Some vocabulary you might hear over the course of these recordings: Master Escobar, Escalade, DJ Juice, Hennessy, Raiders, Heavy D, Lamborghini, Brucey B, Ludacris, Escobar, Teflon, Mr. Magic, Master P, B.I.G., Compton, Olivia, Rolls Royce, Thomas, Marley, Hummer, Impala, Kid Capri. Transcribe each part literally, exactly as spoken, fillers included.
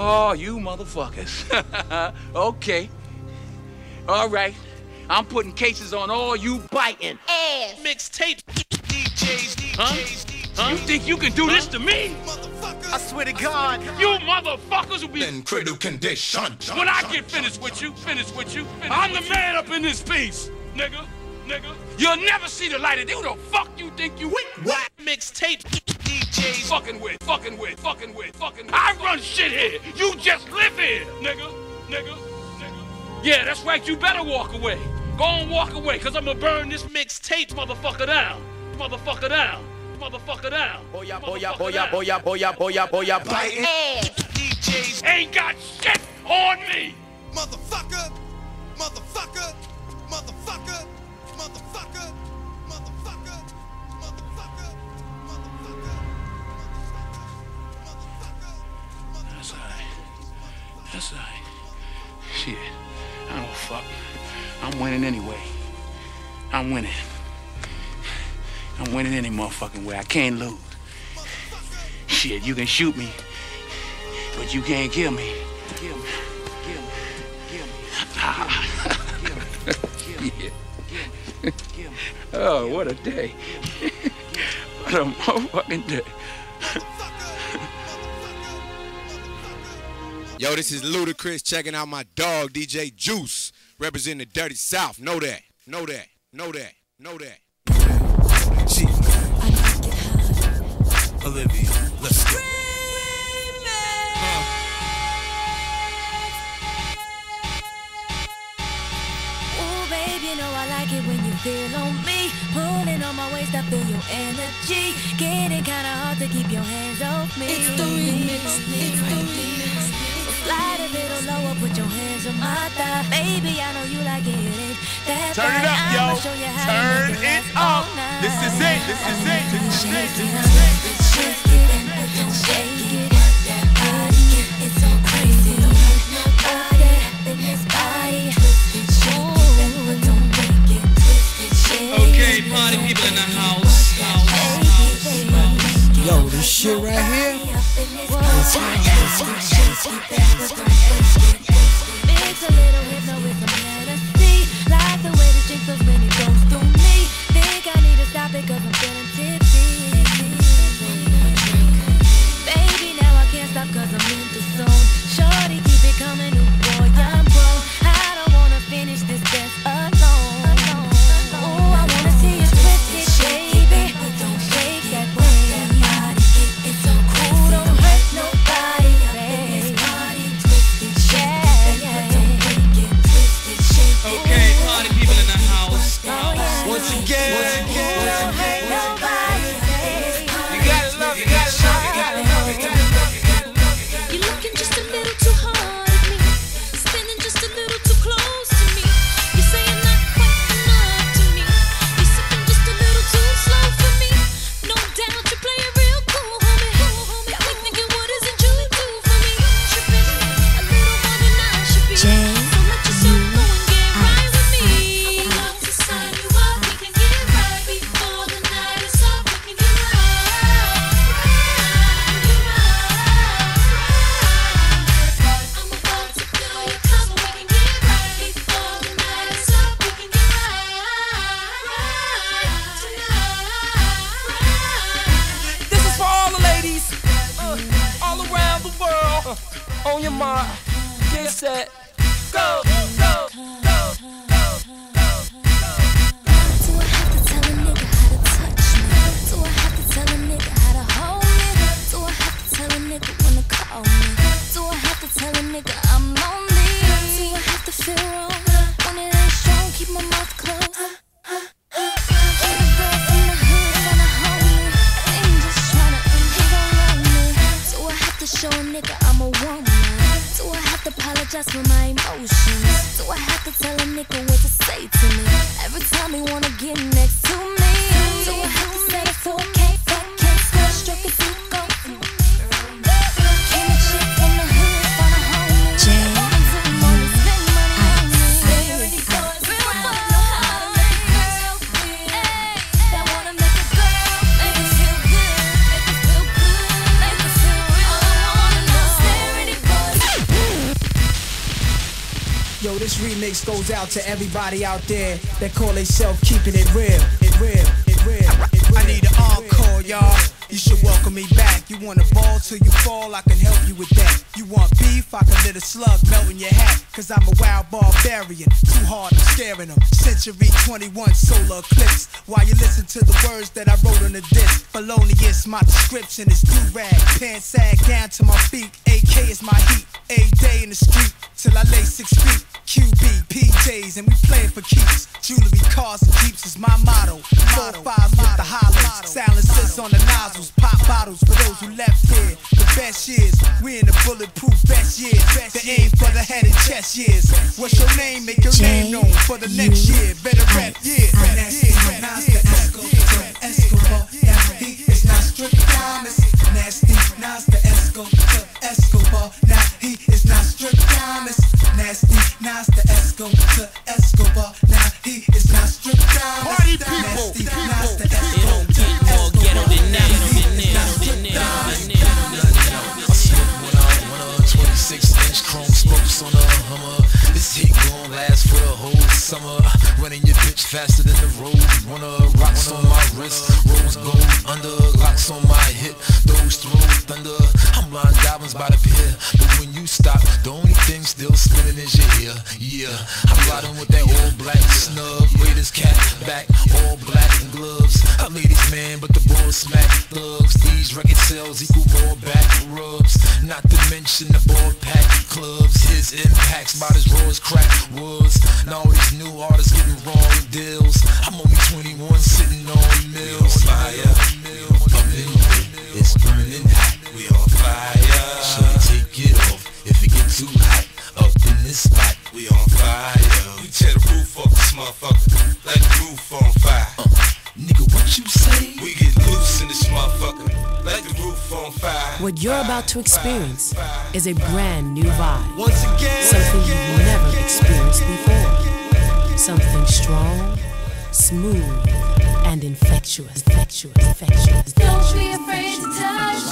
Oh, you motherfuckers. Okay. All right. I'm putting cases on all you biting ass. Mixtape D Js, D Js, huh? D Js. Huh? You think you can do huh? this to me? I swear to God, swear to God. You motherfuckers will be in critical condition. When I get finished with you, finished with you, finished I'm with the man you. Up in this piece, nigga, nigga. You'll never see the light of day. Who the fuck you think you? What? What? Mixtape D Js, fucking with, fucking with, fucking with, fucking with. I run shit here. You just live here, nigga, nigga, nigga. Yeah, that's right. You better walk away. Go and walk away, cause I'ma burn this mixtape motherfucker down. Motherfucker down. Motherfucker down. Boya, boya, boya, boya, boya, boya, boya, biting ass. D Js ain't got shit on me. Motherfucker. Motherfucker. Motherfucker. Motherfucker. Motherfucker. Motherfucker. Motherfucker. That's alright. That's alright. Shit. I don't fuck. I'm winning anyway. I'm winning. I'm winning any motherfucking way. I can't lose. Shit, you can shoot me, but you can't kill me. Kill me. Kill me. Kill me. Kill me. Kill me. Kill me. Oh, what a day. What a motherfucking day. Yo, this is Ludacris checking out my dog, D J Juice. Representing the dirty South. Know that. Know that. Know that. Know that. Jeez. I like it hot. Olivia, let's go. Huh. Oh, baby, you know I like it when you feel on me. Pulling on my waist, I feel your energy. Getting kinda hard to keep your hands off me. It's the remix. It's the remix. Slide a little lower, put your hands on my thigh. Baby, I know you like it. That turn it up, yo. Turn it up. This is it. This is it. This is it. Shake it up. Shake it up. That body, it's so crazy. Nobody in this body. Don't make it twisted. Okay, party people in the house. Yo, this shit right here. It's Big a little hypno with some Hennessy. Like the way the drink feels when it goes through me. Think I need to stop it cause I'm feeling tipsy. Baby, now I can't stop cause I'm in the zone. Shorty, keep it coming, new boy, I'm grown. I don't wanna finish this dance alone. Oh, I wanna see you twist it, shake it. Don't shake that way. That body, it's so cool, don't hurt nobody. Once again, once again, once again, once again. You gotta love, you gotta love, you gotta love, you gotta love, you gotta love. You're looking just a little too hard at me, spinning just a little too close to me. You're saying not quite enough to me. You're sipping just a little too slow for me. No doubt you're playing real cool, homie. Got me thinking, what is it you do for me? Tripping a little more than I should be. So let yourself go and get right with me. On your mark, get set, go, go, go, go, go, go, go. Do I have to tell a nigga how to touch me? Do I have to tell a nigga how to hold me? Do I have to tell a nigga when to call me? Do I have to tell a nigga I'm lonely? Do I have to feel wrong when it ain't strong? Keep my mouth closed. Show a nigga I'm a woman. Do I have to apologize for my emotions? Do I have to This remix goes out to everybody out there that call themselves keeping it real, it real, it real, it real. I need an encore, y'all. You should welcome me back. You want to ball till you fall, I can help you with that. You want beef, I can let a slug melt in your hat. Cause I'm a wild barbarian, too hard I'm scaring them. Century twenty-one solar eclipse. While you listen to the words that I wrote on the disc. Felonious, my description is do-rag. Pants sag down to my feet, A K is my heat. A day in the street, till I lay six feet. Q B, P Js, and we playin' for keeps. Jewelry, cars, and jeeps is my motto. Four fives with the hollows, silences on the nozzles. Pop bottles for those who left here. The best years, we in the bulletproof best years. The aim for the head and chest years. What's your name? Make your name known for the next year. Better rap, yeah. I'm Master Escobar. Now he is not strict, Thomas. Nasty, Master Escobar. Now he is not strict, Thomas. Nasty, Master Esco to Escobar. Now he is not stripped down. Party people, nasty, people. Nasty, nasty, it'll get more ghetto than now. I'm smoking with a one twenty-six inch chrome smokes on a Hummer. This heat gon' last for a whole summer. Running your bitch faster than the road. Wanna rocks on my wrist, rose gold under, locks on my hip. Those throws thunder. I'm lying diamonds by the pier, but when you stop, the only thing still spinning is your ear. Yeah, I'm riding with that old black snub, Raiders cat back, all black gloves. I ladies man, but the boys smack thugs. These record sales equal more back rubs. Not to mention the ball pack clubs. His impacts about as raw as crack was. Now all these new artists getting wrong deals. I'm only twenty-one, sitting on mills. Fire, up in here, it's burning hot. We on fire. Shouldn't take it off if it get too hot. Up in this spot, we on fire. We tear the roof off this motherfucker, like the roof on fire. Uh, nigga, what you say? We get loose in this motherfucker, like the roof on fire. What you're about to experience is a brand new vibe. Once again, something you've never experienced before. Something strong, smooth, and infectious. Infectious. Infectious. Don't be afraid to touch.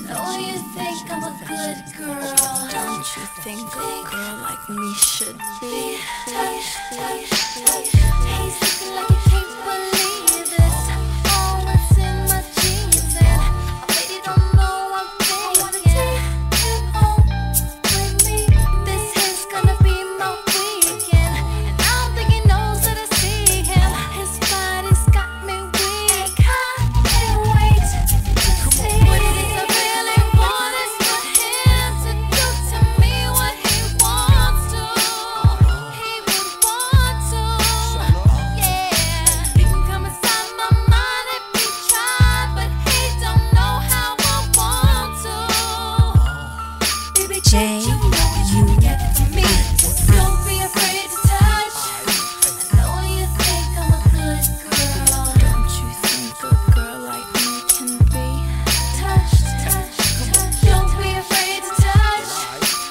I know you think I'm a good girl. Don't you think a girl like me should be touched? Hey, something like you can't believe this. All that's in my jeans, and I bet you don't know I'm thinking. Come home with me. This is gonna be my weekend, and I don't think he knows that I see him. His body's got me weak. I can't wait to see what it is I really want. Is for him to do to me what he wants to. He would want to. Yeah, he can come inside my mind if he tried, but he don't know how I want to. Baby, can't you know you can get to me? Don't be afraid to touch. I know you think I'm a good girl. Don't you think a girl like me can be touched? Don't be afraid to touch.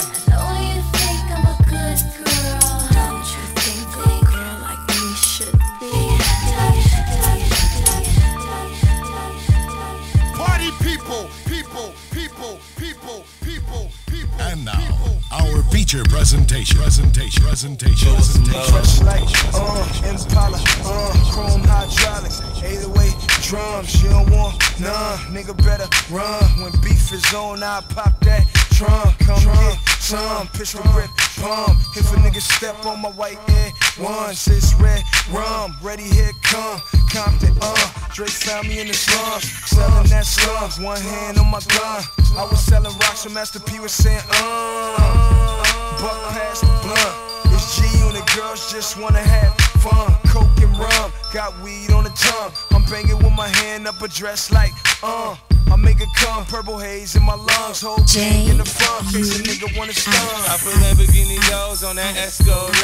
I know you think I'm a good girl. Don't you think a girl like me should be touched? Party people, people, people, people, people, people. And now, our feature presentation. Presentation. Presentation. Fresh light, uh, Impala, uh, chrome hydraulics, eight oh eight drums, you don't want none, nigga better run, when beef is on, I pop that trunk, come get some, pistol grip, pump, if a nigga step on my white head, once it's red rum, ready here come, Compton, uh, Drake found me in the slums, selling that slums, one hand on my gun, I was selling rocks when Master P was saying, uh, buck past the blunt, it's G and the girls just wanna have fun, coke and rum, got weed on the tongue, I'm banging with my hand up a dress like, uh, I make it come, purple haze in my lungs, whole thing in the front, face a nigga wanna stun. I put Lamborghini doors on that Escalade,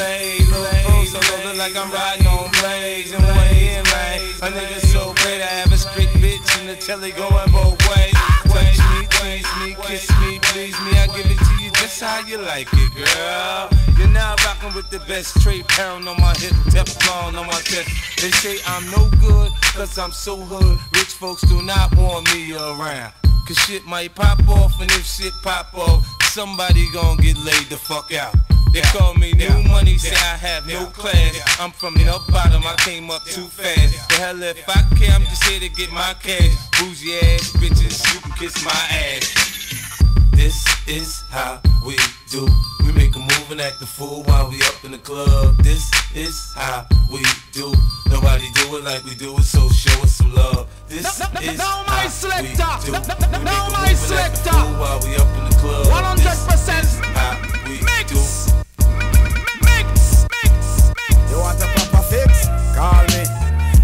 Rolls Royce like I'm riding on blades, and way in right, a nigga so great I have a strict bitch in the telly going both ways. Touch me, please me, kiss me, please me, I give it to you just how you like it, girl. You're now rocking with the best trade pound on my hip, Teflon on my chest. They say I'm no good, cause I'm so hood, rich folks do not want me around. Cause shit might pop off, and if shit pop off, somebody gon' get laid the fuck out. They call me new money, say I have no class. I'm from the bottom, I came up too fast. The hell if I care, I'm just here to get my cash. Bougie ass bitches, you can kiss my ass. This is how we do. We make a move and act the fool while we up in the club. This is how we do. Nobody do it like we do it, so show us some love. This is how we do. We make a move and act the fool while we up in the club. one hundred percent how we do. Mix, mix, mix. You want a proper fix? Call me.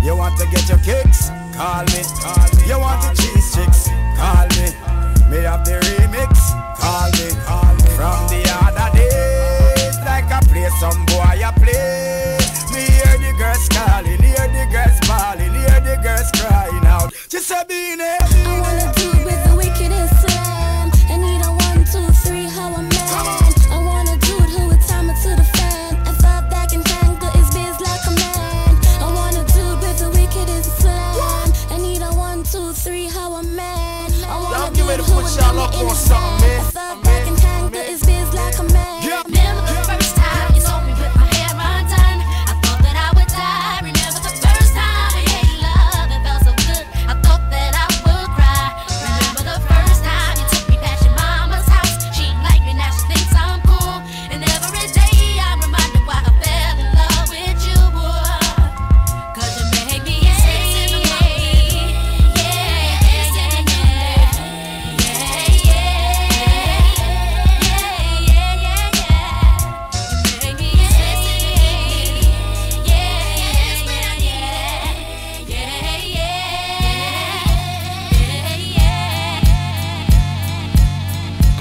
You want to get your kicks? Call me. You want the cheese chicks? Call me. Me have the remix? Call me. From the other days, like I play some boy, I play. Me hear the girls calling, hear the girls bawling, hear the girls crying out. She said, "Be there." I wanna be with the wickedest slam. I need a one, two, three, how a man. I want a dude who would time it to the fan. I thought back and tangle his biz like a man. I want a dude with the wickedest slam. I need a one, two, three, how a man. Don't give me the push y'all up on something, man. I thought back and tangle his biz like a man. Remember the first time you saw me with my hair undone? I thought that I would die. Remember the first time I made love? It felt so good. I thought that I would cry. Remember the first time you took me past your mama's house? She ain't like me, now she thinks I'm cool. And every day I'm reminded why I fell in love with you, boy. Cause you made me angry. Yeah.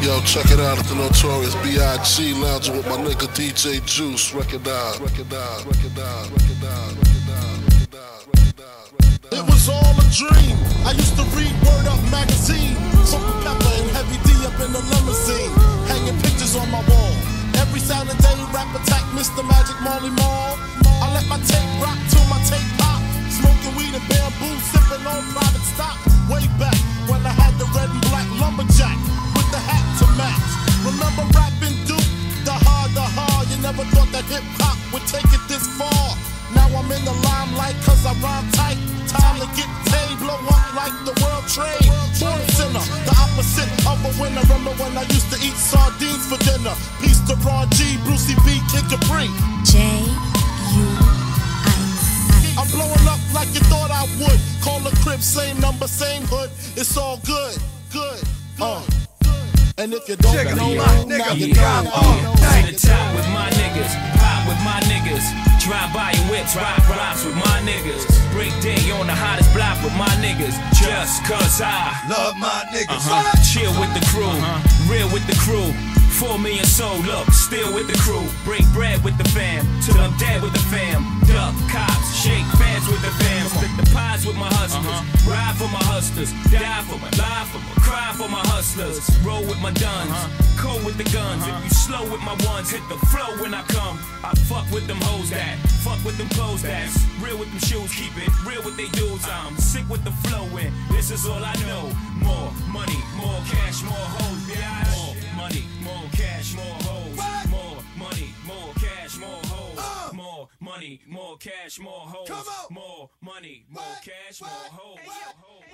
Yo, check it out, it's the Notorious B I G lounging with my nigga D J Juice. Recognize, recognize, recognize, recognize, recognize, recognize. It was all a dream. I used to read Word Up Magazine. Some Pepper and Heavy D up in the limousine, hanging pictures on my wall. Every Saturday, rap attack, Mister Magic, Marley, Marl. I let my tape rock till my tape pop. Smoking weed and bamboo, sipping on private stock. Way back when I had the red and black lumberjack with the hat to match. Remember rapping Duke? The hard, the hard. You never thought that hip hop would take it this far. Now I'm in the limelight cause I rhyme tight. Time to get paid, blow up like the world trade. Born sinner, the opposite of a winner. Remember when I used to eat sardines for dinner? Peace to Raw G, Brucey B, Kid Capri. J U I'm blowing up like you thought I would. Call the crib, same number, same hood. It's all good, good, good. Uh. And if you don't Check know, my nigga, now you know. To the top with my niggas, pop with my niggas. Drive by your whips, ride rhymes with my niggas. Break day on the hottest block with my niggas. Just cause I love my niggas. Uh-huh. Chill with the crew, uh-huh. Real with the crew. Four million soul, look, still with the crew. Break bread with the fam, till I'm dead with the fam. Duck, cops, shake fans with the fam. Split the pies with my hustlers. Uh-huh. Ride for my hustlers, die for my, lie for my, cry for my hustlers. Roll with my duns, uh-huh. Cold with the guns. Uh-huh. If you slow with my ones, hit the flow when I come. I fuck with them hoes that, fuck with them clothes that. Real with them shoes, keep it real with they dudes. I'm sick with the flow and this is all I know. More money, more cash, more hoes, yeah, more money, more cash, more hoes, what? More money, more cash, more hoes, uh. More money, more cash, more hoes, more money, more what? Cash, what? More hoes.